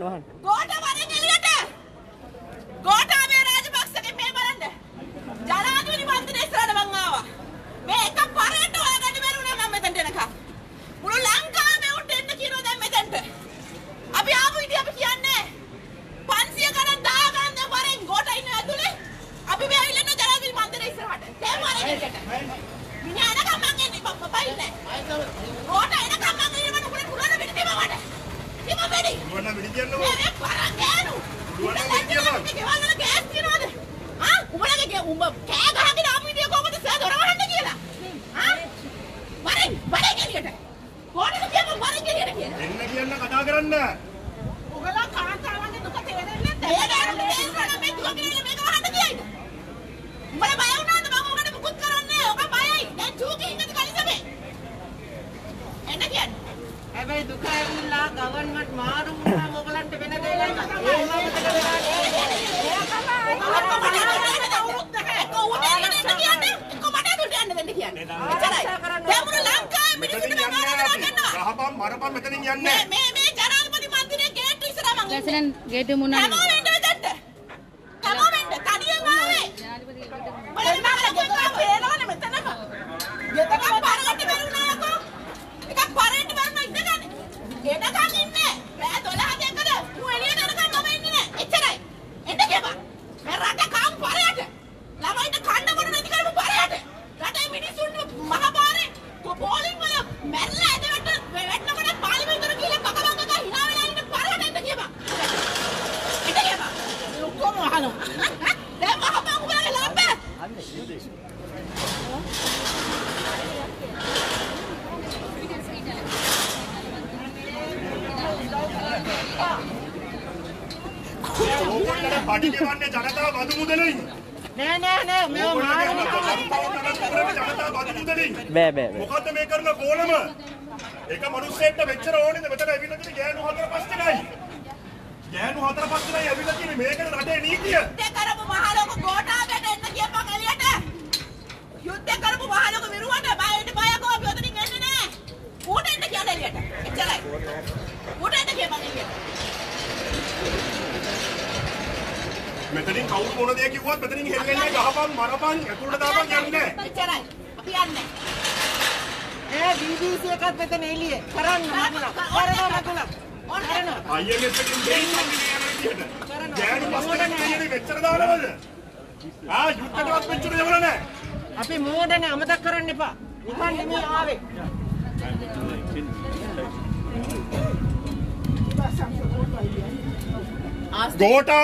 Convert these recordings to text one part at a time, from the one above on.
wahan. Gota baran yang lete, gota beraj baksa ke mebaran deh. Jalan aja di bantu deh serada bangawa. Mereka parah itu agak di baru nama medan deh nak. Mulu langka mewut deh nak kiro deh medan deh. Abi abu ini abi kian deh. Pansia kanan dah kanan deh parah gota ini aduh deh. Abi be ayu lete jalan aja di bantu deh serada. Saya parah ini lete. Minyak anak kamang ini papa bayi deh. Gota ini kamang ini mana kulit kulit ada di mana. Gimana beri? Dua na beri dia loh. Eh, barang dia loh. Dua na beri dia loh. Gimana nak gas dia loh? Hah? Umpan lagi dia umpan. Kaya kahang dia apa dia? Kau mesti saya orang mana dia lah? Hah? Barang, barang dia ni. Kau ni dia apa barang dia ni? Ini dia nak kata keran dah. Bukanlah kahang kahang dia tu kat tengah ni. Tengah ni orang dia orang ni dua kiri ni mereka mana dia? Umpan bayar orang tu bawa orang bukut keran ni. Orang bayar. Dan dua kiri ni kali sampai. Enak dia. Abai dukai mula government maru mula mogalan tebena dela. Gota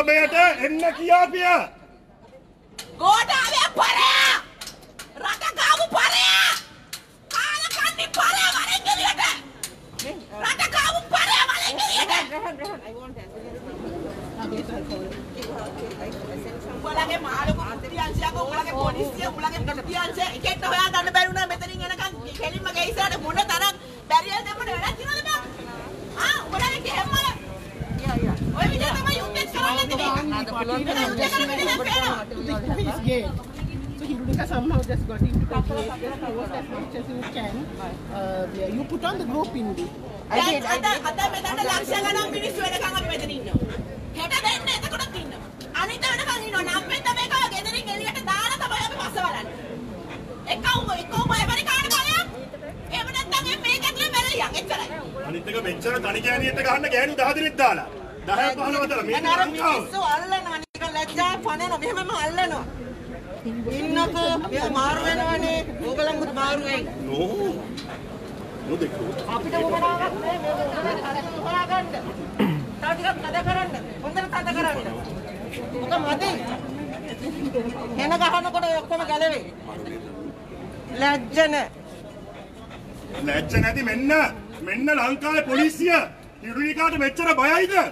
beta enna kiya piya Gota be pare rata kamu pare kala kandi pare maren geliyata rata kamu pare maren geliyata I want to bolage maluku tiyansiya ko bolage polisiya bolage tiyansiya eketta hoya ganna bari una metenin enakan kelimma ge isarata mona tarak bariyal demone wedak tinoda ba ah bolage gehemmala ඔය විදිහට තමයි යුද්ධෙත් කරන්නේ තියෙන්නේ. So he would somehow just got into the case, just worked as much as you can. You put on the group in the. I did. අද මෙතන ලක්ෂ ගණන් මිනිස්සු වෙනකන් අපි මෙතන ඉන්නවා. 60 දෙන්න එතකොටත් ඉන්නවා. අනිත් වෙනකන් ඉන්නවා. නම් මෙතන මේක ගෙදරින් එළියට දාලා තමයි අපි පස්ස බලන්නේ. එකම හැබැයි කාට බලයක්? එහෙම නැත්නම් මේක ඇතුලේ බැලලියක් එච්චරයි. අනිත් එක මෙච්චර තනි ගෑනියෙක්ට ගහන්න ගෑනු 10 දිනක් දාලා. Dahil pahalawatala, may nangkaw. So, allan na, hindi ka ledya, panen, may mga allan na. Inna ko, may maruwe naman eh, bukalang mo't maruwe. No, no, dekho. Apita mo managat na eh, may managat na. Tatikat tadakaran na, punta na tadakaran na. Buka mati. Hena kahano ko na yokko magalewe. Ledya na. Ledya na di menna, menna langkale polisya. Hirunikat meccera bayai da.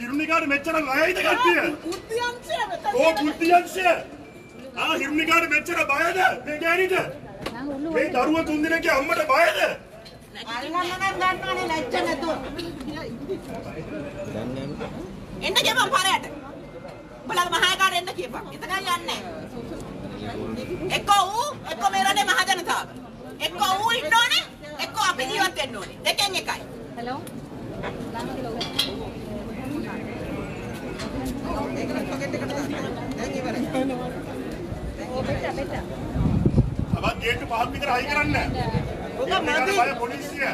Hirunikat meccera layai da kattiya. Buddiyanse metan. Oh buddiyanse. Ah hirunikat meccera bayai da. Me gani da. Me daruwa tun dinage ammata bayai da. Allan nanan dannane lajja nathu. Enna geban parayata. Ubalaga mahayakara enna kiyapan. Ithakan yanne. Ekko u ekko me rane mahajanathawa. Ekko u innone ekko api jeevath wennone. Deken ekai. Hello. Hello. ආර්ථික හයි කරන්නේ නැහැ. පොලිසිය.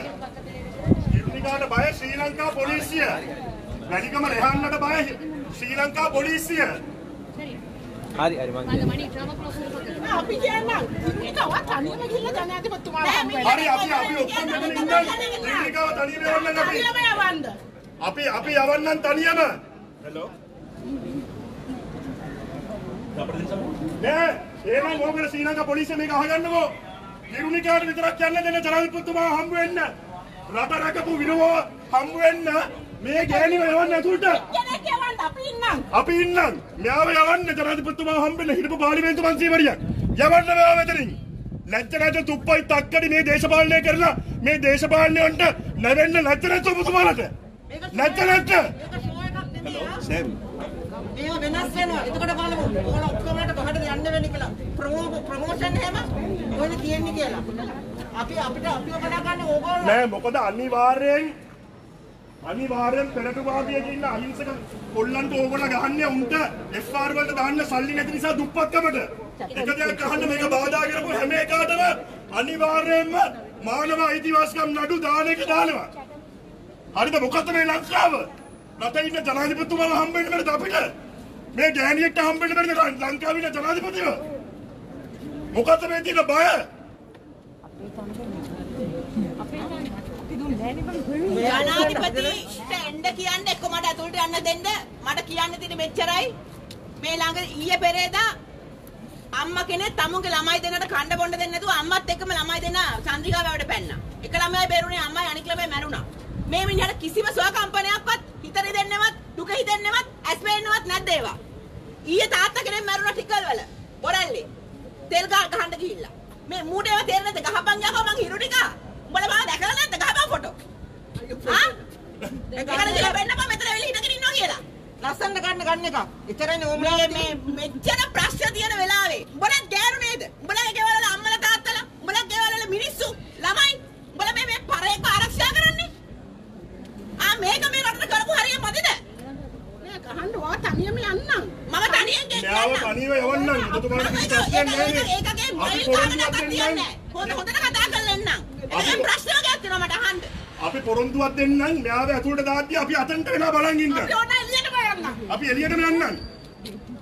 කිරුණිකාට බය ශ්‍රී ලංකා පොලිසිය. වැඩිකම රෙහන්න්නට බය ශ්‍රී ලංකා පොලිසිය. hari hari mangga mani drama process කරනවා අපි කියන්නම් ඉන්නකව තනියම ගිහිල්ලා ජනාධිපතිතුමා හරි අපි ඔක්කොම ඉන්නකව තනියම යවන්න අපි යවන්නම් තනියම හෙලෝ නෑ එහෙනම් ඕකනේ ශ්‍රී ලංකා පොලිසිය මේක අහගන්නකෝ කිරුණිකාට විතරක් යන්න දෙන්න ජනාධිපතිතුමා හම්බ වෙන්න රට රකපු විනෝව හම්බ වෙන්න මේ ගෑණිව යවන්න ඇතුළට අපි ඉන්නම් මෙයාව යවන්න ජනාධිපතිතුමා හම්බෙන්න හිටපු පාර්ලිමේන්තු මන්ත්‍රීවරියක් යවන්න මෙයාව එතනින් ලැජ්ජකට තුප්පයි තක්කඩි මේ දේශපාලනය කරලා මේ දේශපාලනයන්ට නැවෙන්න ලැජ්ජකට ඔබතුමාලට ලැජ්ජකට සෑම් මේව වෙනස් වෙනවා එතකොට බලමු ඕන ඔක්කොමලට පහට යන්න වෙන්නේ කියලා ප්‍රොමෝෂන් එහෙම ඔයනේ තියෙන්නේ කියලා අපිට කතා ගන්න ඕගොල්ලෝ නෑ මොකද අනිවාර්යෙන් පෙරටුවාදියෙක් ඉන්න අහිංසක කොල්ලන්ට ඕගොල්ලෝ ගහන්නේ උන්ට FR වලට දාන්න සල්ලි නැති නිසා දුප්පත්කමට එක දෙයක් අහන්න මේක බාධා කරපු හැම එකකටම අනිවාර්යයෙන්ම මානව අයිතිවාසිකම් නඩු දාන එක දානවා හරිද මොකද්ද මේ ලංකාව රටේ ඉන්න ජනාධිපතිතුමාව හම්බෙන්න බැරිද අපිට මේ ගෑණියෙක්ට හම්බෙන්න බැරිද ලංකාවේ ඉන්න ජනාධිපතිව මොකද්ද මේ තියෙන බය ජනාධිපතිට එන්න කියන්න එක්ක මට අතුලට යන්න දෙන්න මට කියන්න තියෙන මෙච්චරයි මේ ළඟ ඊයේ පෙරේදා අම්මා කෙනෙක් තමුගේ ළමයි දෙන්නට කන්න බොන්න දෙන්නේ නැතුව අම්මත් එක්කම ළමයි දෙන්න චන්ද්‍රිකාව වැවට පැන්නා එක ළමයා බේරුණේ අම්මයි අනික ළමයා මැරුණා මේ මිනිහට කිසිම සුවකම්පනයක්වත් හිතේ දෙන්නවත් දුක හිතෙන්නවත් ඇස් පේන්නවත් නැද්ද ඒවා ඊයේ තාත්තා කෙනෙක් මැරුණා ටිකල් වල බොරල්ලේ තෙල් ගහන්න ගිහිල්ලා මේ මූට ඒවා තේරෙන්නේ නැද්ද ගහපන් යකෝ මං හිරුනිකා උඹලා මාව දැකලා නැද්ද ගහපන් ෆොටෝ ප්‍රශ්නයක් අපි පොරොන්දුවක් දෙන්නම් මෙයාව ඇතුළට දාද්දී අපි අතෙන්ට වෙලා බලන් ඉන්න. අපි ඕන එළියටම යන්නම්. අපි එළියටම යන්නම්.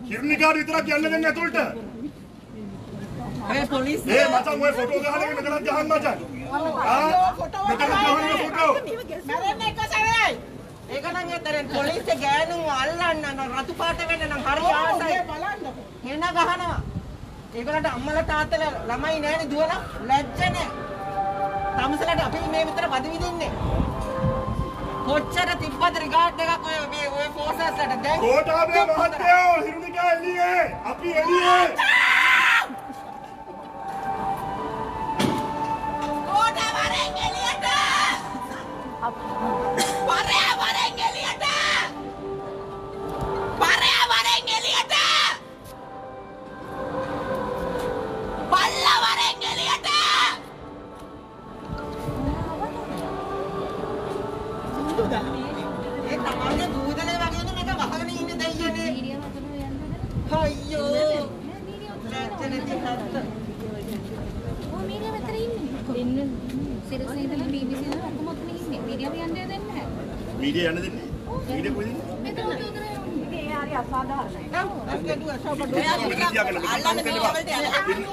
කිරුණිකාට විතරක් යන්න දෙන්න ඇතුළට. ඒ පොලිසිය. ඒ මචං ඔය ෆොටෝ ගහගෙන මෙතනත් ගහන්න මචං. ආ ෆොටෝ ගහන්න ෆොටෝ. මරන්නේ එක සැරේ. ඒක නම් ඇතරෙන් පොලිසිය ගෑනුන් අල්ලන්න නම් රතු පාට වෙන්න නම් හරි ආසයි. හෙන ගහනවා. ඒගොල්ලන්ට අම්මලා තාත්තලා ළමයි නැහැනේ දුවලා ලැජ්ජ නැහැ. තමසලට අපි මේ විතර බදි විදින්නේ කොච්චර තිබ්බද රිගාඩ් එකක් ඔය මේ ඔය ෆෝසස්ලට දැන් කොටාබේ මහත්තයෝ හිරුණිකා එළියේ අපි එළියේ කොටාවරෙන් එළියට පරේවරෙන් එළියට පරේවරෙන් එළියට බල්ලවරෙන් එළියට media යන්න දෙන්නේ media කොහෙද මෙතන ඒ හරි අසාධාරණයි නෝ අපි දුව ශෝබඩ අල්ලන්න දෙන්න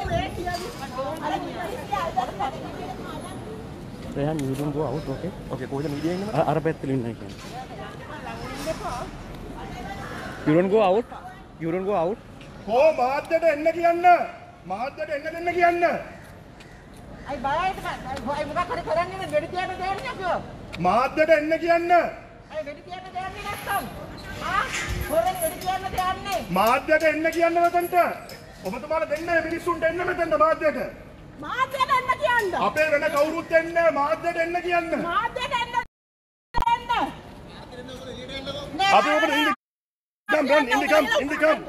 රේහන් you don't go out okay okay කොහෙද media ඉන්නේ අර පැත්තේ ඉන්නයි කියන්නේ you don't go out කො මාද්දට එන්න කියන්න මාද්දට එන්න දෙන්න කියන්න අය බයයිද අය මොකක් හරි කරන්නේ නේද වැඩි කියන්න දෙන්නේ නැකෝ මාද්දට එන්න කියන්න මාධ්‍යට එන්න කියන්න මෙතනට ඔබතුමාලා දෙන්න මේ මිනිස්සුන්ට එන්න මෙතනට මාධ්‍යට එන්න කියන්න අපේ වෙන කවුරුත් එන්න මාධ්‍යට එන්න කියන්න මාධ්‍යට එන්න අපි ඔබට ඉන්න කම්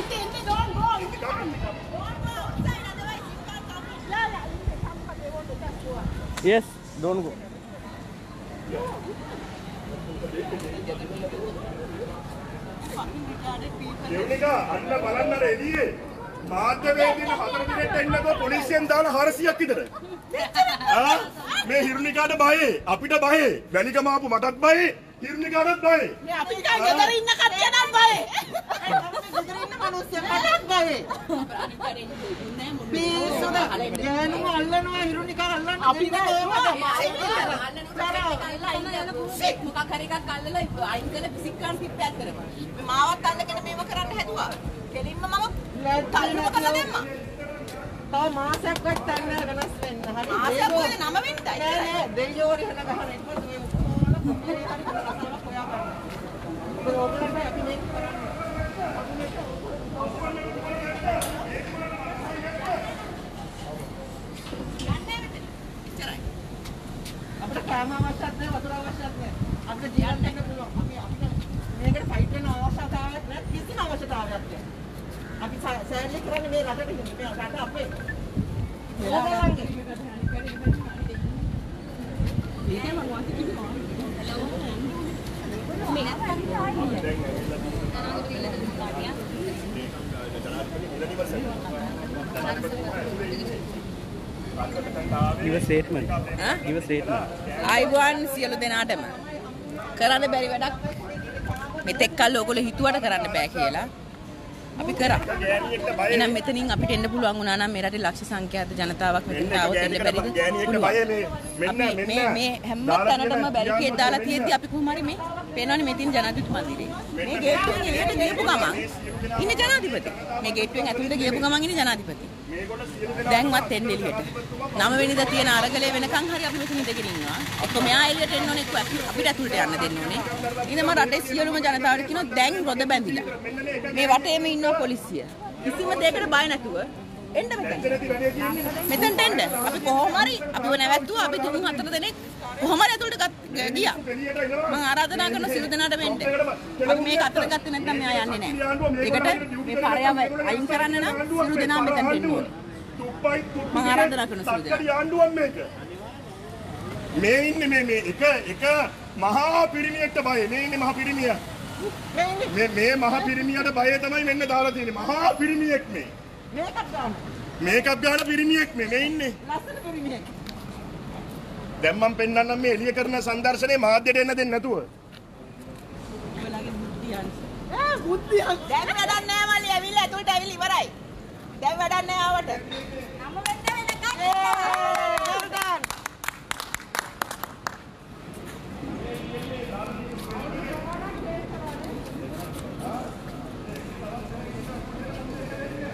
ඉතින් don't go Yes, don't go. දෙවනිකා අන්න බලන්න අර එළියේ මාධ්‍ය වේදින හතර දිනට එන්නකෝ පොලිසියෙන් දාලා 400ක් විතර. ආ මේ හිරුනිකාට බයේ අපිට බයේ වැලිගම ආපු මටත් බයේ හිරුනිකාටත් බයේ. මේ අපිට ගෙදර ඉන්න කට්ටියනම් බයේ. ගෙදර ඉන්න මිනිස්සුන්ටත් බයේ. මේ සොද ගෑනුම අල්ලනවා හිරුනිකා අල්ලන්නේ අපිට ඒව තමයි. මොකක් හරි එකක් අල්ලලා අයින් කරලා පිසික් ගන්න පිටපැත් කරනවා. මේ මාවත් අල්ලගෙන මේව කරන්න හැදුවා. කෙලින්ම මම තල්ලුම කළා දැම්මා. තව මාසයක්වත් තන්නේ වෙනස් වෙන්න. හරි. මාසයක් වෙන්නේ නම වෙන්නයි. නෑ නෑ දෙයියෝරි හන ගහන ඉතින් මේ කොහොමද හරි කරලා හොයා ගන්න. ඒක ඕගොල්ලන්ට අපි මේක කරන්නේ. අපි මේක ඕගොල්ලන්ට ඒක काम आवश्यक है वतुरा आवश्यक है आपके जीवन में तो लोग अभी आपके मेरे के फाइट में आवश्यक है ना किसी आवश्यक है अभी सैलरी करने में रात में हिंदी में आता है आपके वो बोलेंगे ये मनवाती की कौन हेलो मेरा तभी आ गया है Give a statement. Huh? Give a statement. I want සියලු දෙනාටම කරන්න බැරි වැඩක් මෙතෙක් කල් ඕගොල්ලෝ හිතුවට කරන්න බෑ කියලා අපි කරා. එහෙනම් මෙතනින් අපිට එන්න පුළුවන් වුණා නම් මේ රටේ ලක්ෂ සංඛ්‍යාත ජනතාවක් මෙතනට ආවොත් එන්න බැරිද? ගෑණියෙක්ට බය මේ හැම තැනටම බැරිකේඩ් දාලා තියෙද්දි අපි කොහොම හරි මේ පේනවනේ මෙතින් ජනාධිපති මන්දිරේ. මේ ගේට්ටුවෙන් එළියට ගියපු ගමන් ඉන්නේ ජනාධිපති. මේ ගේට්ටුවෙන් ඇතුළට ගියපු ගමන් ඉන්නේ ජනාධිපති. දැන්වත් එන්න එළියට. 9 වෙනිදා තියෙන අරගලේ වෙනකන් හරි අපි මෙතන ඉඳගෙන ඉන්නවා. එක්ක මෙයා එළියට එන්න ඕනේ, එක්ක අපිට ඇතුළට යන්න දෙන්න ඕනේ. ඉතින් මම රටේ සියලුම ජනතාවට කියනවා දැන් රොද බැඳිලා. මේ වටේම ඉන්නවා පොලිසිය. කිසිම දෙයකට බය නැතුව එන්න මෙතන. මෙතනට එන්න. අපි කොහොම හරි අපිව නැවැත්තුවා. අපි 3-4 දෙනෙක් කොහොම හරි ඇතුළට ගියා. මම ආරාධනා කරන සියලු දෙනාටම එන්න. අපි මේක අතට ගත්තේ නැත්නම් මෙයා යන්නේ නැහැ. ඒකට මේ පරයම අයින් කරන්න නම් සියලු දෙනා මෙතනට එන්න ඕනේ. මම ආරාධනා කරන සුදේ ආණ්ඩුවක් මේක මේ ඉන්නේ මේ එක මහා පිරිමියෙක්ට බය මේ ඉන්නේ මහා පිරිමියා මේ මහා පිරිමියාට බය තමයි මෙන්න දාලා තියෙන්නේ මහා පිරිමියෙක් මේ මේකත් ගන්න පිරිමියෙක් මේ ඉන්නේ ලස්සන පිරිමියෙක් දැන් මම පෙන්නන්නම් මේ එළිය කරන සම්දර්ශනේ මාධ්‍යයට එන්න දෙන්නේ නැතුව ඔයාලගේ බුද්ධියන්ස බුද්ධියන්ස දැන් වැඩක් නැහැ මල්ලි ඇවිල්ලා ඇතුළට ඇවිල්ලා ඉවරයි දැන් වැඩක් නැහැ ආවට. නම වෙන්න වෙනකන්.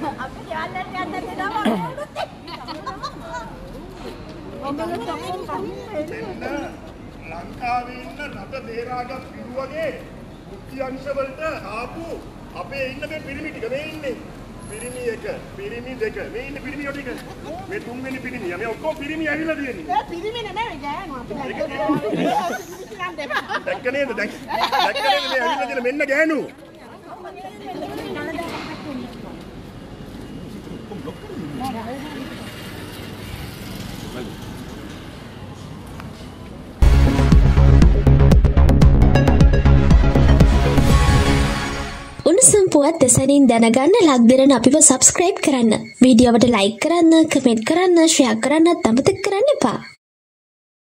හොඳයි. අපි යාළුවන් යන්න දෙනවා. ඔබලට කොහොමද කන්නේ? ලංකාවේ ඉන්න රට දේරාගත් පිළි වගේ මුක්ති අංශ වලට ආපු අපේ ඉන්න මේ පිරිමි ටික මේ ඉන්නේ. පිරිමි එක පිරිමි දෙක මේ ඉන්නේ පිරිමියෝ ටික මේ තුන්වෙනි පිරිමිය මේ ඔක්කොම පිරිමි ඇවිල්ලා තියෙන්නේ මේ පිරිමි නෙමෙයි ගෑනුවා දැක්කනේද දැක්කනේ මේ ඇවිල්ලා තියෙන මෙන්න ගෑනු උණුසුම් පුවත් දෙසනින් දැනගන්න ලක්දිරණ අපිව subscribe කරන්න. වීඩියෝවට like කරන්න, comment කරන්න, share කරන්නත් අමතක කරන්න එපා.